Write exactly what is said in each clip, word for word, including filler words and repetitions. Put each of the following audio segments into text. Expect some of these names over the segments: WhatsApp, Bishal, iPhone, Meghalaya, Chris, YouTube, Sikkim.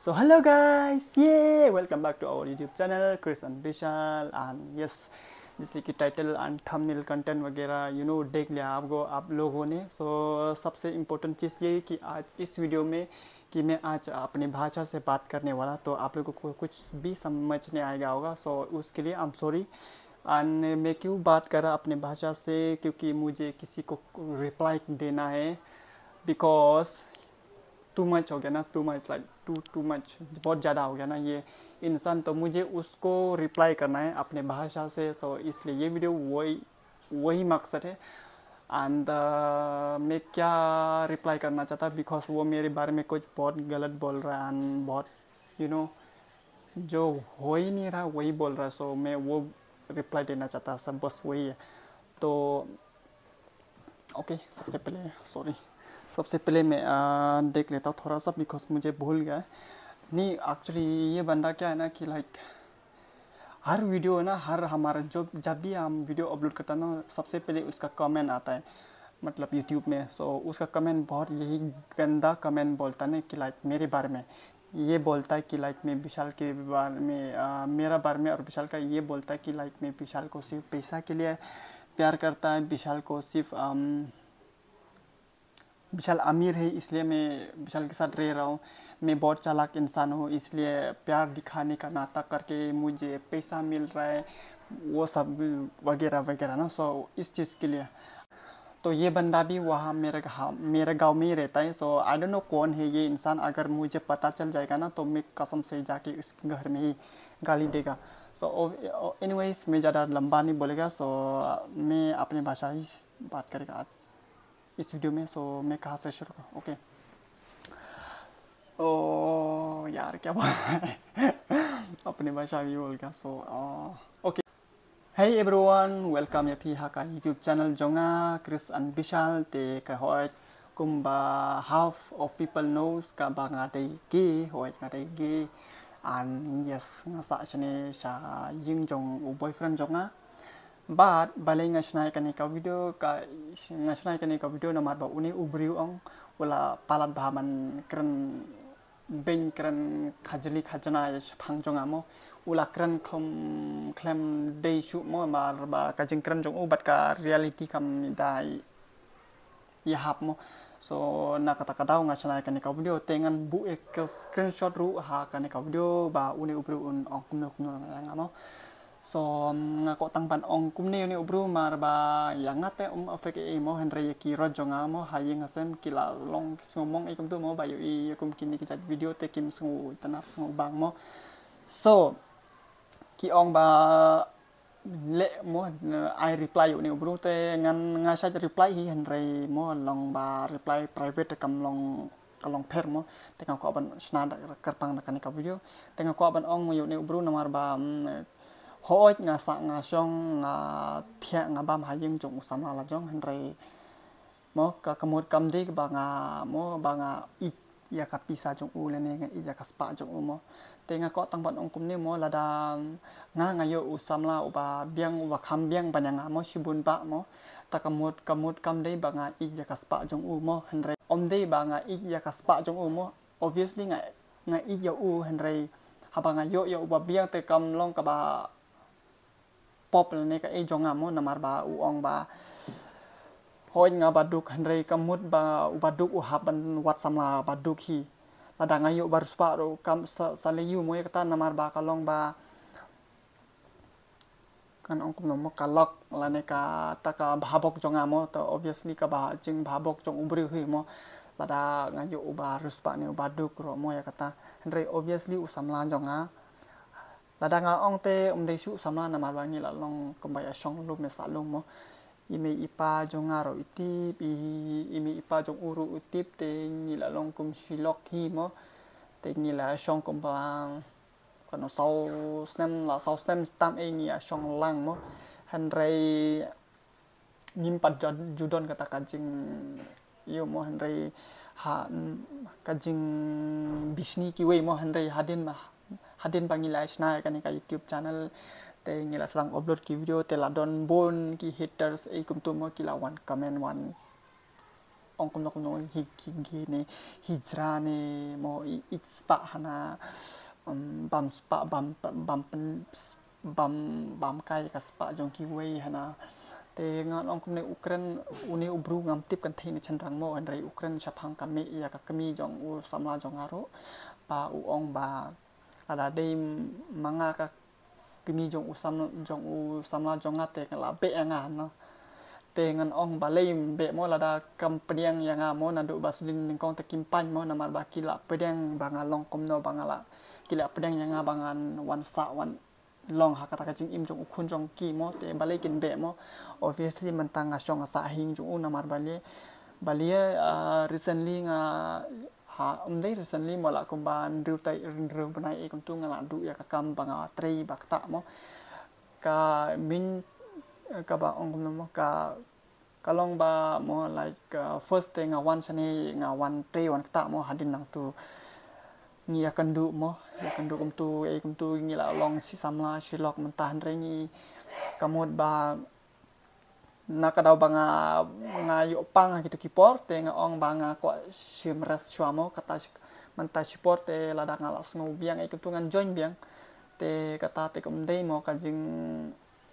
So hello guys, yeah, welcome back to our YouTube channel Chris and Bishal. And yes, जैसे कि title and thumbnail content वगैरह you know देख लिया आपको आप लोगों ने। सो so, सबसे इम्पोर्टेंट चीज़ ये है कि आज इस वीडियो में कि मैं आज अपनी भाषा से बात करने वाला, तो आप लोगों को कुछ भी समझ नहीं आएगा होगा। सो so, उसके लिए आई एम सॉरी। एंड मैं क्यों बात करा अपने भाषा से, क्योंकि मुझे किसी को रिप्लाई देना है, बिकॉज टू मच हो गया ना, too much like too too much बहुत ज़्यादा हो गया ना ये इंसान, तो मुझे उसको रिप्लाई करना है अपने भाषा से। सो so, इसलिए ये वीडियो वही वही मकसद है। एंड uh, मैं क्या रिप्लाई करना चाहता, बिकॉज वो मेरे बारे में कुछ बहुत गलत बोल रहा है एंड बहुत यू you नो know, जो हो ही नहीं रहा वही बोल रहा है। सो so, मैं वो रिप्लाई देना चाहता, सब बस वही है। तो ओके okay, सबसे पहले सॉरी सबसे पहले मैं आ, देख लेता हूँ थोड़ा सा, बिकॉज मुझे भूल गया। नहीं एक्चुअली ये बंदा क्या है ना कि लाइक हर वीडियो है ना, हर हमारा जो जब भी हम वीडियो अपलोड करता है ना, सबसे पहले उसका कमेंट आता है, मतलब यूट्यूब में। सो so, उसका कमेंट बहुत यही गंदा कमेंट बोलता है ना कि लाइक मेरे बारे में ये बोलता है कि लाइक मैं विशाल के बारे में आ, मेरा बारे में, और विशाल का ये बोलता है कि लाइक मैं विशाल को सिर्फ पैसा के लिए प्यार करता है, विशाल को सिर्फ विशाल अमीर है इसलिए मैं विशाल के साथ रह रहा हूँ, मैं बहुत चालाक इंसान हूँ इसलिए प्यार दिखाने का नाटक करके मुझे पैसा मिल रहा है, वो सब वगैरह वगैरह ना। सो इस चीज़ के लिए तो ये बंदा भी वहाँ मेरे हाँ, मेरे गांव में ही रहता है। सो आई डोंट नो कौन है ये इंसान, अगर मुझे पता चल जाएगा ना तो मैं कसम से जाके इस घर में ही गाली देगा। सो एनीवेज मैं ज़्यादा लंबा नहीं बोलेगा। सो so, मैं अपनी भाषा ही बात करेगा आज इस वीडियो में। सो so, मैं कहाँ से शुरू करूँ? ओके ओ यार क्या बोल रहा है अपनी भाषा भी बोलगा। So okay Hey everyone, welcome ya pihak ka YouTube channel jonga Chris and Bishal te ka hoit kumba half of people knows ka banga dei ki hoit na dei ki and yes nga sa chane sa ying jong u boyfriend jonga but bale nga snai ka ni ka video ka nga snai ka ni ka video na mat ba uni ubriu ong wala palat bahaman kren ben kren khajli khajna phang jonga mo ulakran khom klem dei chu mo mar ba ka jingkran jong ubat ka reality kam dai ya hap mo so na kata kadaw nga sanai kan ka video tengan bu ek screenshot ru ha kan ka video ba uni upru un ongkum no kun nga mo so nga ko tangpan ongkum ne uni upru mar ba yang ate um afek e mo henry ki ro jonga mo hayeng asem kila long ngomong ikum tu mo ba yoi ikum kini kita video te kim sungu tanar sungu bang mo so ki ong ba le mo I reply uni ubru te ngan nga sa reply hi henry mo long ba reply private kam long kalong pher mo tengah ko ban snada kertang nakani ka video tengah ko ban ong uni ubru namar ba hoi nga sa nga song nga thia nga bam hayeng jong sama la jong henry mo ka kamot kam dik ba nga mo ba nga I ya ka pisa jong u le ne nga I ya ka spa jong u mo tenga ko tang ban ong kum ni mo la dang nga ngayo usam la uba biang uba kham biang bananga mo sibun ba mo takamut kamut kam dei banga I jakaspa jong u mo henrei om dei banga I jakaspa jong u mo obviously nga nga I ya u henrei habanga yo yo uba biang te kam long ka ba pop ne ka e jonga mo namar ba u ong ba hoi nga baduk henrei kamut ba uba duk u haban WhatsApp la baduk hi ada ngayo baru spa ro kam saleyu moy kata namar ba kalong ba kan ong kum no kalok lane ka taka bhabok jonga mo to obviously ka ba jing bhabok jong ubri hui mo lada ngayo baru spa ne baduk ro moy kata henry obviously usamlan jonga lada nga ong te umdei su samlan namar ba ngila long kombaya song lu me salung mo ime ipa jonga ro itip ime ipa jong uru utip te ngila long kum silok hi mo te ngila song kum bang kono sau snem la sau snem tam e ngia song lang mo henrei nim pat judon kata kancing yo mo henrei ha kancing bisni ki wei mo henrei hadin ma hadin pangila sna kan ka YouTube channel te ngila selang upload ki video te la don bon ki haters e kumtum mo kila one comment one ong kum no kum no hi kingi ne hijra ne mo itspa hana bam spa bam bam bam bam kai ka spa jong ki wei hana te ngan ong kum ne ukran uni ubru ngam tip kan thein chanrang mo han rai ukran chaphang ka me ya ka kami jong u samla jong aro pa u ong ba ada dei manga ka kami jong u sam jong u samla jong ate ka la be anga no Tengan ong balaim be mo lada kampanyang yang amo nanduk baslin ningkong tekimpan mo namar baki la pedang bangalong komno bangala kila pedang yang abangan wan sa wan long hakata kajing im jong ukun jong ki mo te balikin be mo obviously mentang asyong sa hing jong namar bali bali recently nga ha umday recently mo la kumban riu tai riu benai ikum tu ngaladu ya kakam banga tri bakta mo ka min Kaba ong kumno ka kalong ba mo like first thing one sani nga one day one kata mo hadin nang tu ngia kandu mo ya kandu kum tu e kum tu ngila long si samla si lok mentah rengi kamut ba nakadaw ba nga ngayo pang gitu kipor te nga ong ba nga ko simres chuamo kata mentah support te ladang alas no biang e kum tu ngan join biang te kata te kum day mo kajing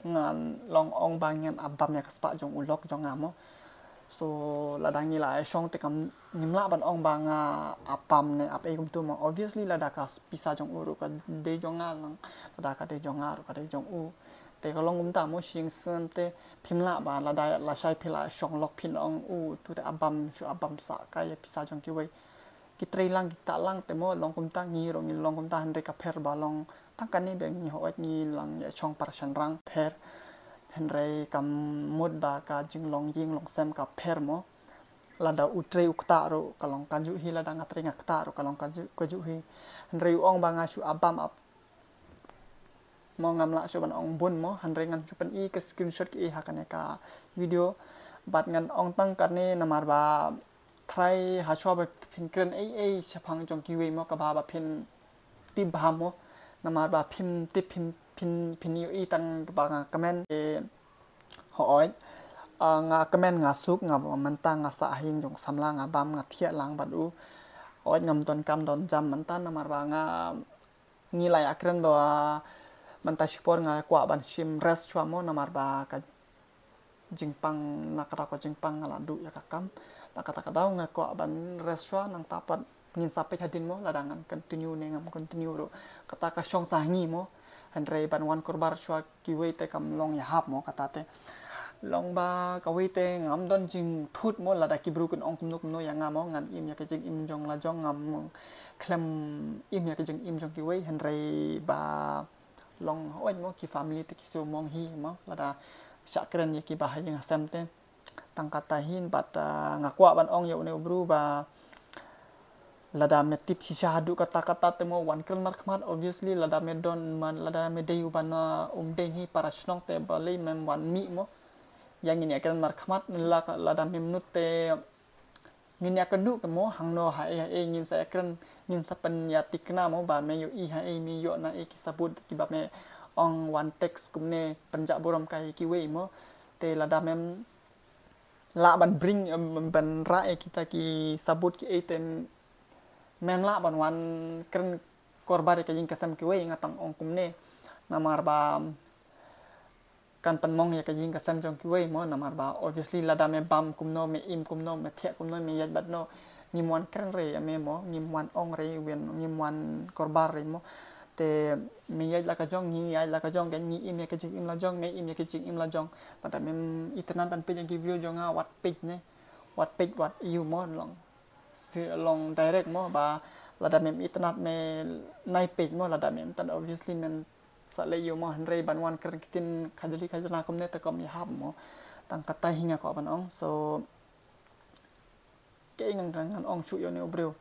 ngan long ong bangian abam ya kaspa jong ulok jong ngamo so ladangi la shong tekam nimla ban ong banga apam ne ap e kumtu mo obviously ladaka pisa jong uru ka de jong ngang ladaka de jong ngar ka de jong u te kalong kumta mo sing sem te phimla ba ladai la sai phila shong lok phin ong u tu te abam shu abam sa ka ya pisa jong ki wei ki trei lang ki ta lang te mo long kumta ngi ro ngi long kumta han re ka pher ba long Kani beng ni hoat ni lang ya chong parashan rang per henrei kam mud ba ka jing long jing long sem ka per mo lada utre ukta ro kalong kanju hi lada ngatre ngakta ro kalong kanju kaju hi henrei ong banga su abam ap mo ngam la su ban ong bun mo henrei ngan su pen i ke screenshot ki hakane ka video bat ngan ong tang karne namar ba thrai ha shob phin kren ai ai chapang jong ki wei mo ka ba ba phin ti ba mo Namar ba pin tip pin pin pin yoi tang ba comment e hoi nga comment nga sup nga mentang nga sa hing jong samla nga bam nga thia lang ban u oi ngam ton kam don jam mentan namar ba nga nilai akren ba menta support nga kwa ban sim res chuamo namar ba ka jingpang nakra ko jingpang nga landu ya kakam la kata kata nga kwa ban res chua nang tapat ngin sampai hadin mo ladangan continue ne ngam continue ro kata ka shong sahngi mo henrei ban wan korbar shwa kiwei te kam long ya hap mo kata te long ba kawei te ngam don jing thut mo lada ki bru kun ong kumno kumno ya ngam mo ngan im ya ke jing im jong la jong ngam klem im ya ke jing im jong kiwei henrei ba long hoi mo ki family te ki so mong hi mo lada sakren ya ki bahaya ngasem te tangkata hin bat ngakwa ban ong ya une bru ba Lada me tip si syahadu kata-kata temo wan kren mar khmat obviously lada me don man lada me dei ubana umdeng hi para shnong te balai mem wan mi mo yang ini akan mar khmat lada me menut te ngin akan du kemo hangno ha e ngin sa akan ngin sapen ya tikna mo ba me yo i ha e mi yo na e ki sabut ki ba me ong wan text kumne penjak borom kai ki we mo te lada mem la ban bring ban ra e kita ki sabut ki item Mem la ban wan kren korbar ka jing kasam ki wei ngatang ong kumne namar ba kan panmong ya ka jing kasam jong ki wei mo namar ba obviously lada me bam kumno me im kumno me thia kumno me yaj bat no ngimwan kren re me mo ngimwan ong re wen ngimwan korbar re mo te me yaj la ka jong ngi yaj la ka jong kan ngi im ya ka jing im la jong me im ya ka jing im la jong pada mem itenan tan pe jang ki video jong a wat page ne wat page wat you mo long si long direct mo ba lada mem internet me nai page mo lada mem tan obviously men sale yo mo henrei ban wan ker kitin khajali khajana kom ne takom ya hab mo tang kata hinga ko ban ong so ke ngang ngang ong chu yo ne obreu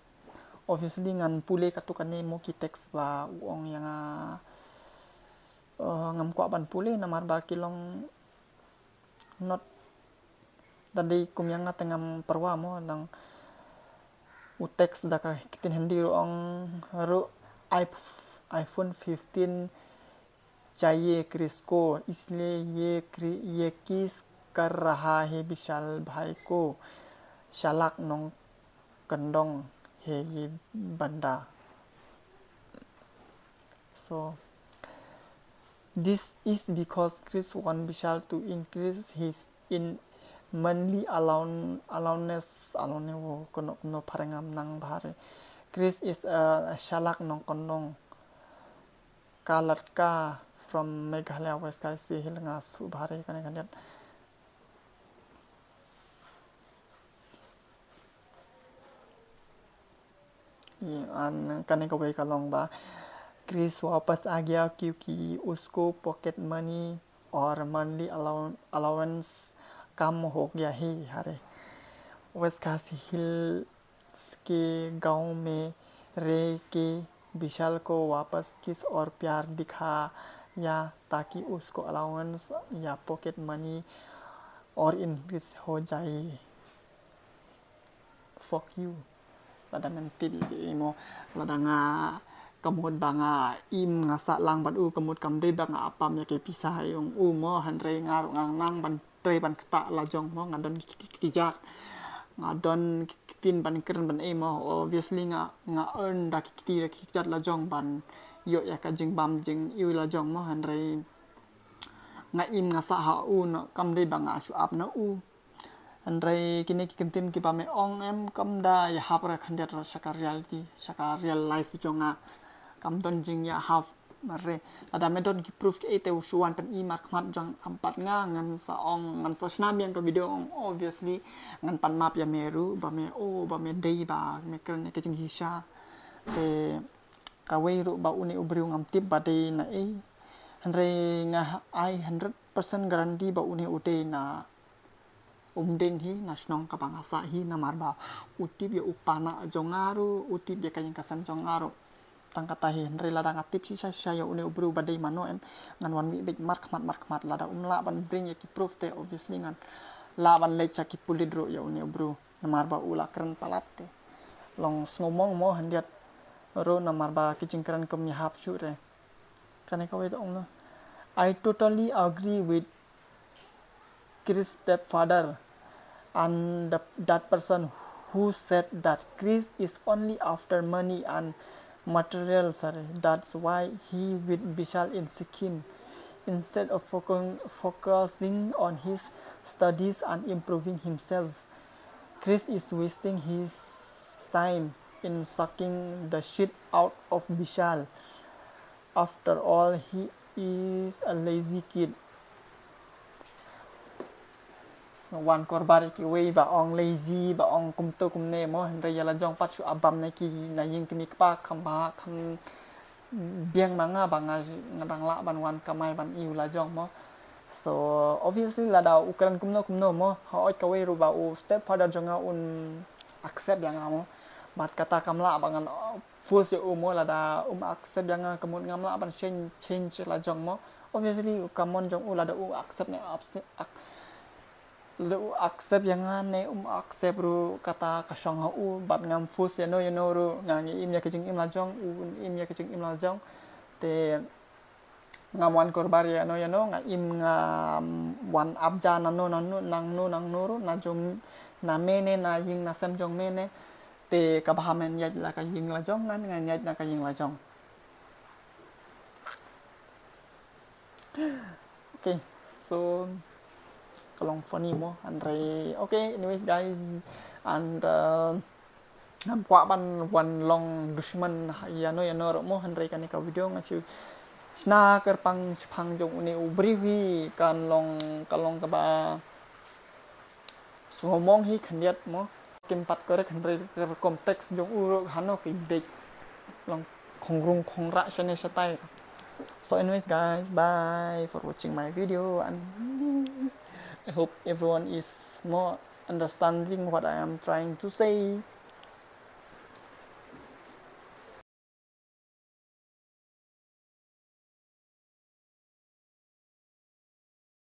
obviously ngan pule katukan ne mo ki text ba ong yang ngam ko ban pule namar ba kilong not tadi kum yang tengam perwa mo nang U text daka kitin handi ruang ru iPhone fifteen chaye Chris ko isliye ye ye kis kar raha hai Bishal bhai ko Shalak nong kandong hegi banda. So this is because Chris wants Bishal to increase his in monthly allowance allowance allowance kono kono parangam nang bahar. Chris is a shalak nong kandong kalatka from Meghalaya West Kasi Hilangas to Bahari Kanaganet. Kanagaway Kalong Ba. Chris वापस आ गया क्योंकि उसको pocket money और monthly allowance कम हो गया है. हरे waste Kashi hills के गांव में रह के विशाल को वापस किस और प्यार दिखाया ताकि उसको अलाउंस या पॉकेट मनी और इंक्रीज हो जाए. फॉक यू लदा नंती भी इमो लदा ना Kamut banga im ngasak lang ban u kamut kamde banga apam yake pisah yung u mo handre ngarung nang ban tre ban ketak lajong mo ngadon kijak ngadon kitin ban keren ban emo obviously nga nga earn dak kijak kijak lajong ban yo ya kajing bam jing iu lajong mo handre nga im ngasak ha u kamde banga su ap na u handre kini kitin ki pame ong em kamda ya hapra khandat sakar reality sakar real life jonga Kamton jing ya half mare ada medon ki proof ke ite usuan pen i makmat jang ampat nga ngan saong ngan sosnam yang ke video ong obviously ngan pan map ya meru ba me o ba me dei ba me kren ke jing hisha te kawei ru ba uni ubri ngam tip ba dei na e hanre nga ai one hundred percent guarantee ba uni ude na umden hi na snong ka bangsa hi na marba utip ya upana jongaru utip ya kayang kasan jongaru tangkatahin rela dang atip si saya ule ubru badai mano em ngan wan mi big mark mat mark mat lada umla ban bring ya ki proof te obviously ngan la ban lecha ki pulidro ya ule ubru namar ba ula keren palate long ngomong mo handiat ro namar ba ki jingkran kem ya hap su re kan ka wet ong na. I totally agree with Chris stepfather and the, that person who said that Chris is only after money and material, sorry. That's why he with Bishal in Sikkim. Instead of focusing on his studies and improving himself, Chris is wasting his time in sucking the shit out of Bishal. After all, he is a lazy kid. Wan korbar ki wei ba ong lazy ba ong kumto kumne mo hendre yala jong pachu abam na ki na ying kimi kpa khamba kham biang manga banga ngabangla ban wan kamai ban iu la jong mo. So obviously la da ukran kumno kumno mo hoit ka wei ru ba u step father jonga un accept yang mo bat kata kamla bangan full se u mo la da um accept yang kamut ngamla ban change change la jong mo obviously kamon jong u la da u accept ne accept lu accept yang ane um accept ru kata kasong u bat ngam fus ya no you know ru ngangi im ya kecing im lajong u im ya kecing im lajong te ngamuan korbar ya no you know nga im nga wan abja nanu nanu nang nu nang nuru na jong na mene na ying na sem jong mene te kabahamen ya la ka ying lajong ngan ngan ya na ka ying lajong. Okay, so kalong funny mo andre okay anyways guys and nam kwa ban one long dushman ya no ya no mo andre kan ka video ngachu sna ker pang phang jong uni ubri wi kan long kalong ka ba somong hi khniat mo kimpat kore khandre ker context jong urok hano ki big long khongrung khongra sene satai. So anyways guys, bye for watching my video and I hope everyone is more understanding what I am trying to say.